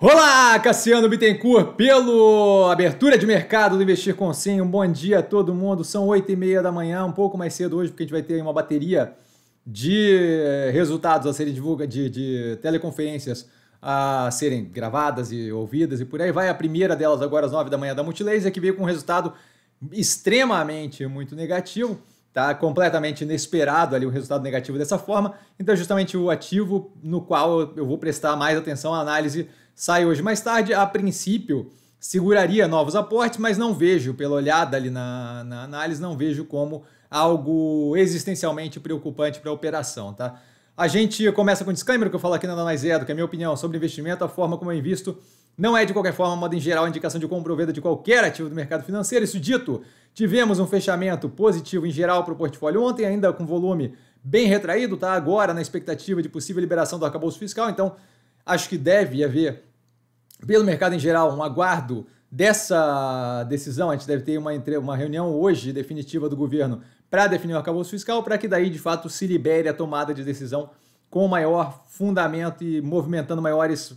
Olá, Cassiano Bittencourt, pela abertura de mercado do Investir com SIM. Um bom dia a todo mundo. São 8h30 da manhã, um pouco mais cedo hoje, porque a gente vai ter uma bateria de resultados a serem divulgados, de teleconferências a serem gravadas e ouvidas e por aí vai. A primeira delas agora às 9 da manhã da Multilaser, que veio com um resultado extremamente muito negativo. Tá completamente inesperado ali o resultado negativo dessa forma. Então é justamente o ativo no qual eu vou prestar mais atenção. A análise sai hoje mais tarde. A princípio seguraria novos aportes, mas não vejo, pela olhada ali na análise, não vejo como algo existencialmente preocupante para a operação, tá? A gente começa com o disclaimer que eu falo aqui na Ana Mais Edu, que é a minha opinião sobre investimento, a forma como eu invisto não é de qualquer forma, modo em geral, indicação de compra ou venda de qualquer ativo do mercado financeiro. Isso dito, tivemos um fechamento positivo em geral para o portfólio ontem, ainda com volume bem retraído, tá? Agora na expectativa de possível liberação do arcabouço fiscal, então acho que deve haver, pelo mercado em geral, um aguardo dessa decisão. A gente deve ter uma reunião hoje definitiva do governo para definir o arcabouço fiscal, para que daí de fato se libere a tomada de decisão com maior fundamento e movimentando maiores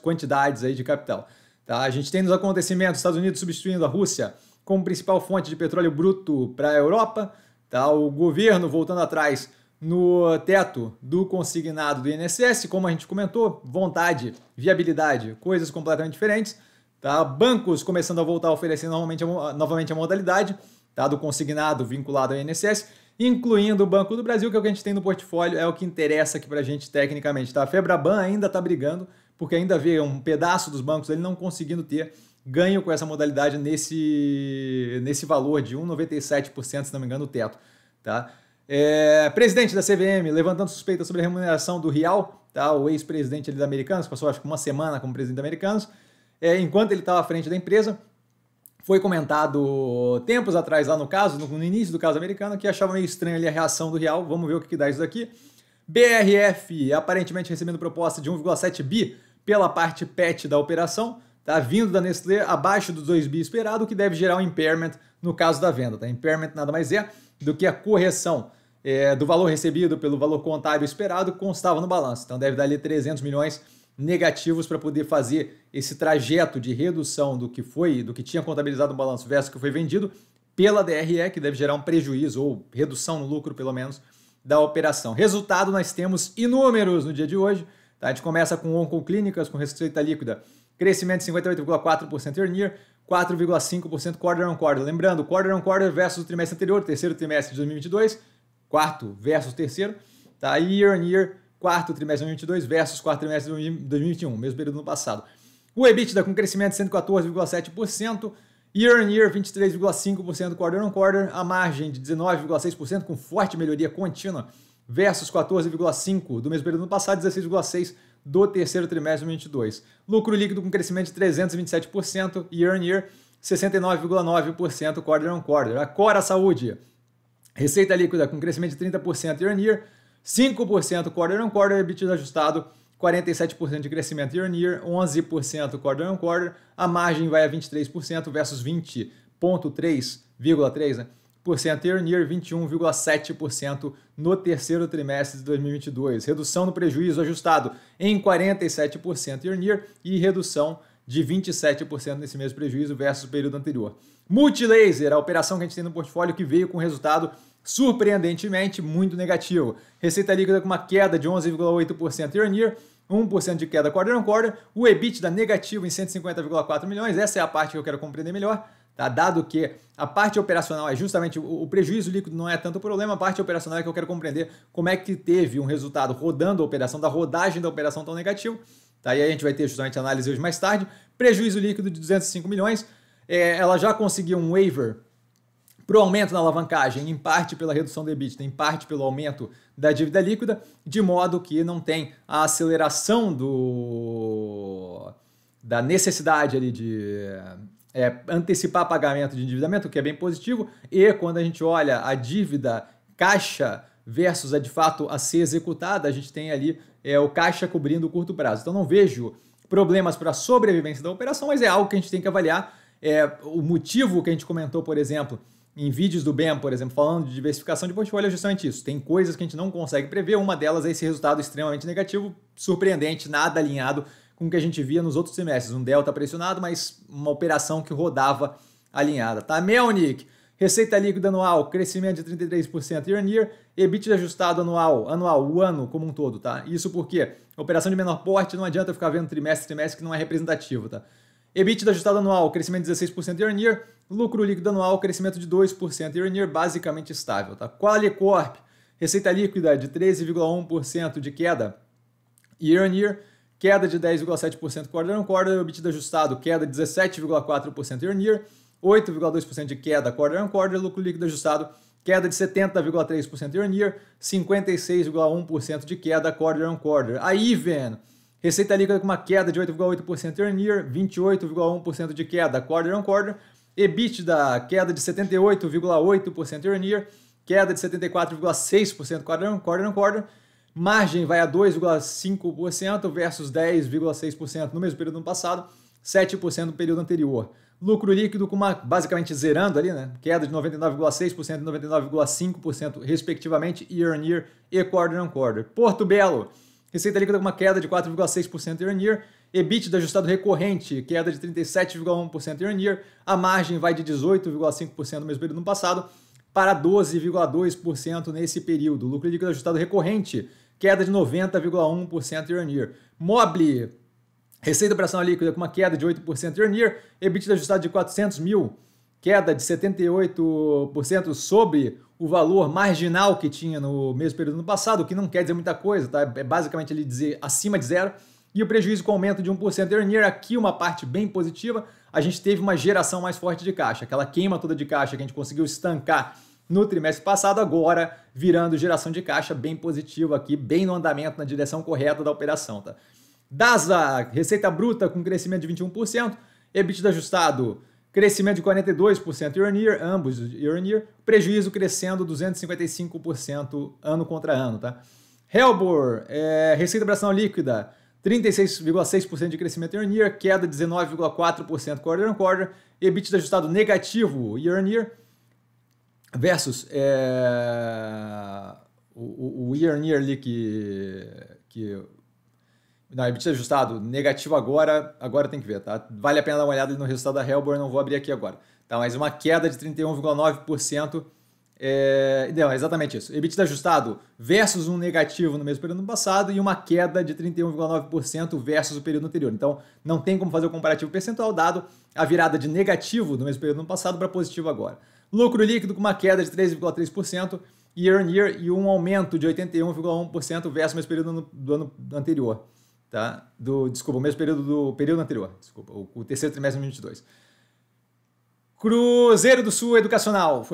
quantidades aí de capital. Tá? A gente tem nos acontecimentos Estados Unidos substituindo a Rússia como principal fonte de petróleo bruto para a Europa, tá? O governo voltando atrás no teto do consignado do INSS, como a gente comentou, vontade, viabilidade, coisas completamente diferentes. Tá? Bancos começando a voltar a oferecer novamente a modalidade, tá? Do consignado vinculado ao INSS, incluindo o Banco do Brasil, que é o que a gente tem no portfólio, é o que interessa aqui para a gente tecnicamente. Tá? A Febraban ainda está brigando, porque ainda vê um pedaço dos bancos ali não conseguindo ter ganho com essa modalidade nesse valor de 1,97%, se não me engano, o teto. Tá? Presidente da CVM levantando suspeita sobre a remuneração do Rial, tá? O ex-presidente ali da Americanos, passou acho que uma semana como presidente da Americanos, enquanto ele estava à frente da empresa. Foi comentado tempos atrás lá no caso, no início do caso americano, que achava meio estranha ali a reação do Rial. Vamos ver o que dá isso daqui. BRF aparentemente recebendo proposta de 1,7 bi pela parte PET da operação, tá? Vindo da Nestlé abaixo dos 2 bi esperado, o que deve gerar um impairment no caso da venda. Tá? Impairment nada mais é do que a correção do valor recebido pelo valor contábil esperado que constava no balanço. Então deve dar ali 300 milhões negativos para poder fazer esse trajeto de redução do que tinha contabilizado no balanço versus o que foi vendido pela DRE, que deve gerar um prejuízo ou redução no lucro, pelo menos, da operação. Resultado, nós temos inúmeros no dia de hoje. Tá? A gente começa com Oncoclínicas, com receita líquida, crescimento de 58,4% year on year, 4,5% quarter on quarter. Lembrando, quarter on quarter versus o trimestre anterior, terceiro trimestre de 2022, quarto versus terceiro, tá? Year on year, quarto trimestre de 2022 versus quarto trimestre de 2021, mesmo período no passado. O EBITDA com crescimento de 114,7%, year on year 23,5% quarter on quarter, a margem de 19,6% com forte melhoria contínua versus 14,5% do mesmo período no passado, 16,6% do terceiro trimestre de 2022. Lucro líquido com crescimento de 327%, year on year 69,9% quarter on quarter. A Kora Saúde, receita líquida com crescimento de 30% year on year, 5% quarter on quarter, EBITDA ajustado 47% de crescimento year on year, 11% quarter on quarter, a margem vai a 23% versus 20,3%, né? Year on year, 21,7% no terceiro trimestre de 2022. Redução no prejuízo ajustado em 47% year on year e redução de 27% nesse mesmo prejuízo versus o período anterior. Multilaser, a operação que a gente tem no portfólio que veio com resultado surpreendentemente muito negativo. Receita líquida com uma queda de 11,8% year on year, 1% de queda quarter on quarter, o EBITDA negativo em 150,4 milhões, essa é a parte que eu quero compreender melhor, tá? Dado que a parte operacional é justamente, o prejuízo líquido não é tanto o problema, a parte operacional é que eu quero compreender como é que teve um resultado rodando a operação, da rodagem da operação tão negativo, tá? E aí a gente vai ter justamente a análise hoje mais tarde. Prejuízo líquido de 205 milhões, ela já conseguiu um waiver para o aumento na alavancagem, em parte pela redução do EBITDA, em parte pelo aumento da dívida líquida, de modo que não tem a aceleração da necessidade ali de antecipar pagamento de endividamento, que é bem positivo, e quando a gente olha a dívida caixa versus a de fato a ser executada, a gente tem ali o caixa cobrindo o curto prazo. Então não vejo problemas para a sobrevivência da operação, mas é algo que a gente tem que avaliar. O motivo que a gente comentou, por exemplo, em vídeos do BEM, por exemplo, falando de diversificação de portfólio, é justamente isso. Tem coisas que a gente não consegue prever, uma delas é esse resultado extremamente negativo, surpreendente, nada alinhado com o que a gente via nos outros semestres. Um delta pressionado, mas uma operação que rodava alinhada. Tá? Melnick, receita líquida anual, crescimento de 33% year-on-year, EBITDA ajustado anual, o ano como um todo, tá? Isso porque operação de menor porte não adianta ficar vendo trimestre que não é representativo, tá? EBITDA ajustado anual, crescimento de 16% year-on-year, lucro líquido anual, crescimento de 2% year-on-year, basicamente estável, tá? Qualicorp, receita líquida de 13,1% de queda year-on-year, queda de 10,7% quarter-on-quarter, EBITDA ajustado, queda de 17,4% year-on-year, 8,2% de queda quarter-on-quarter, lucro líquido ajustado, queda de 70,3% year-on-year, 56,1% de queda quarter-on-quarter. A IVEN, receita líquida com uma queda de 8,8% year-on-year, 28,1% de queda quarter-on-quarter, EBITDA, queda de 78,8% year-on-year, queda de 74,6% quarter-on-quarter, margem vai a 2,5% versus 10,6% no mesmo período do passado, 7% no período anterior. Lucro líquido com uma, basicamente zerando ali, né? Queda de 99,6% e 99,5%, respectivamente, year-on-year e quarter-on-quarter. Porto Belo, receita líquida com uma queda de 4,6% year-on-year, EBITDA ajustado recorrente, queda de 37,1% year-on-year, a margem vai de 18,5% no mesmo período no passado para 12,2% nesse período. Lucro líquido ajustado recorrente, queda de 90,1% year-on-year. Mobly, receita operacional líquida com uma queda de 8% year-on-year, EBITDA ajustado de 400 mil, queda de 78% sobre o valor marginal que tinha no mesmo período no passado, o que não quer dizer muita coisa, tá? É basicamente ele dizer acima de zero, e o prejuízo com aumento de 1% year-on-year, aqui uma parte bem positiva, a gente teve uma geração mais forte de caixa, aquela queima toda de caixa que a gente conseguiu estancar no trimestre passado, agora virando geração de caixa bem positiva aqui, bem no andamento, na direção correta da operação, tá? DASA, receita bruta com crescimento de 21%, EBITDA ajustado, crescimento de 42% year-on-year, ambos year-on-year, prejuízo crescendo 255% ano contra ano, tá? Helbor, receita operacional líquida, 36,6% de crescimento year-on-year, queda de 19,4% quarter-on-quarter, EBITDA ajustado negativo year-on-year, versus o year-on-year ali que não, EBITDA ajustado negativo agora tem que ver, tá? Vale a pena dar uma olhada no resultado da Helbor, não vou abrir aqui agora. Tá, mas uma queda de 31,9%, não, exatamente isso. EBITDA ajustado versus um negativo no mesmo período passado e uma queda de 31,9% versus o período anterior. Então, não tem como fazer o comparativo percentual dado a virada de negativo no mesmo período passado para positivo agora. Lucro líquido com uma queda de 3,3%. Year-on-year e um aumento de 81,1% versus o mesmo período do ano anterior. Tá? Desculpa, o mesmo período do período anterior, desculpa, o terceiro trimestre de 2022. Cruzeiro do Sul Educacional,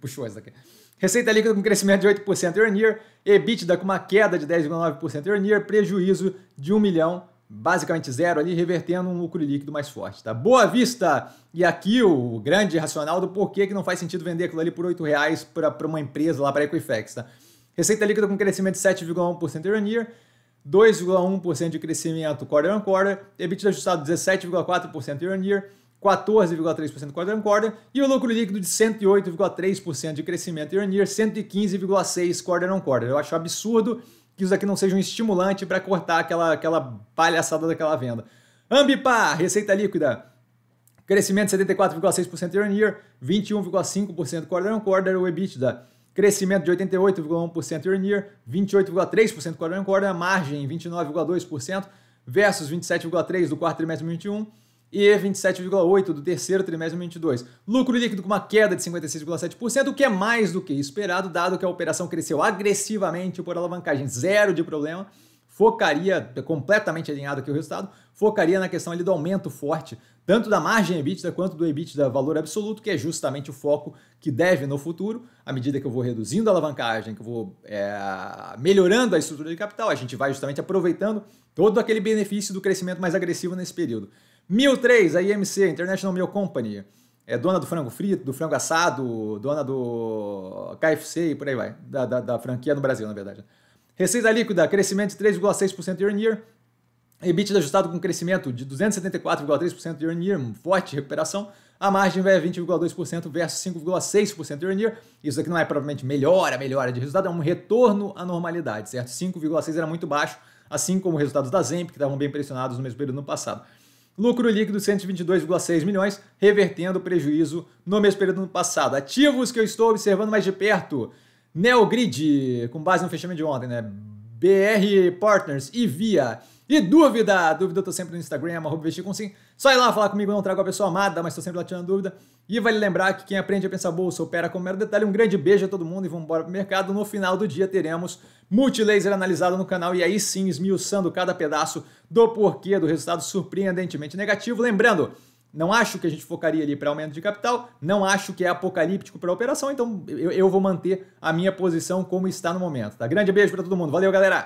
puxou essa daqui. Receita líquida com crescimento de 8% year-on-year, EBITDA com uma queda de 10,9% year-on-year, prejuízo de 1 milhão, basicamente zero ali, revertendo um lucro líquido mais forte. Tá? Boa Vista, e aqui o grande racional do porquê que não faz sentido vender aquilo ali por R$ 8,00 para uma empresa lá, para a Equifax. Tá? Receita líquida com crescimento de 7,1% year-on-year, 2,1% de crescimento quarter-on-quarter, EBITDA ajustado 17,4% year-on-year, 14,3% quarter-on-quarter e o lucro líquido de 108,3% de crescimento year-on-year, 115,6% quarter-on-quarter. Eu acho absurdo que isso daqui não seja um estimulante para cortar aquela palhaçada daquela venda. Ambipar, receita líquida, crescimento de 74,6% year-on-year, 21,5% quarter-on-quarter, o EBITDA crescimento de 88,1% year-on-year, 28,3% quarter-on-quarter, a margem 29,2% versus 27,3% do quarto trimestre de 2021 e 27,8% do terceiro trimestre de 2022. Lucro líquido com uma queda de 56,7%, o que é mais do que esperado, dado que a operação cresceu agressivamente por alavancagem, zero de problema, focaria, completamente alinhado aqui o resultado, focaria na questão ali do aumento forte, tanto da margem EBITDA quanto do EBITDA valor absoluto, que é justamente o foco que deve no futuro, à medida que eu vou reduzindo a alavancagem, que eu vou melhorando a estrutura de capital, a gente vai justamente aproveitando todo aquele benefício do crescimento mais agressivo nesse período. 1003, a IMC, International Meal Company, é dona do frango frito, do frango assado, dona do KFC e por aí vai, da franquia no Brasil, na verdade. Receita líquida, crescimento de 3,6% year-on-year, EBITDA ajustado com crescimento de 274,3% year-on-year, forte recuperação, a margem vai a 20,2% versus 5,6% year-on-year, isso aqui não é provavelmente melhora de resultado, é um retorno à normalidade, certo? 5,6% era muito baixo, assim como resultados da Zemp, que estavam bem pressionados no mesmo período no passado. Lucro líquido de 122,6 milhões, revertendo o prejuízo no mesmo período no passado. Ativos que eu estou observando mais de perto: Neogrid, com base no fechamento de ontem, né? BR Partners e Via. E dúvida eu tô sempre no Instagram, @investir com SIM. Só ir lá falar comigo, não trago a pessoa amada, mas tô sempre lá tirando dúvida. E vale lembrar que quem aprende a pensar bolsa opera com mero detalhe. Um grande beijo a todo mundo e vamos embora pro mercado. No final do dia teremos Multilaser analisado no canal e aí sim esmiuçando cada pedaço do porquê do resultado surpreendentemente negativo. Lembrando, não acho que a gente focaria ali para aumento de capital, não acho que é apocalíptico para operação, então eu vou manter a minha posição como está no momento, tá? Grande beijo para todo mundo, valeu galera!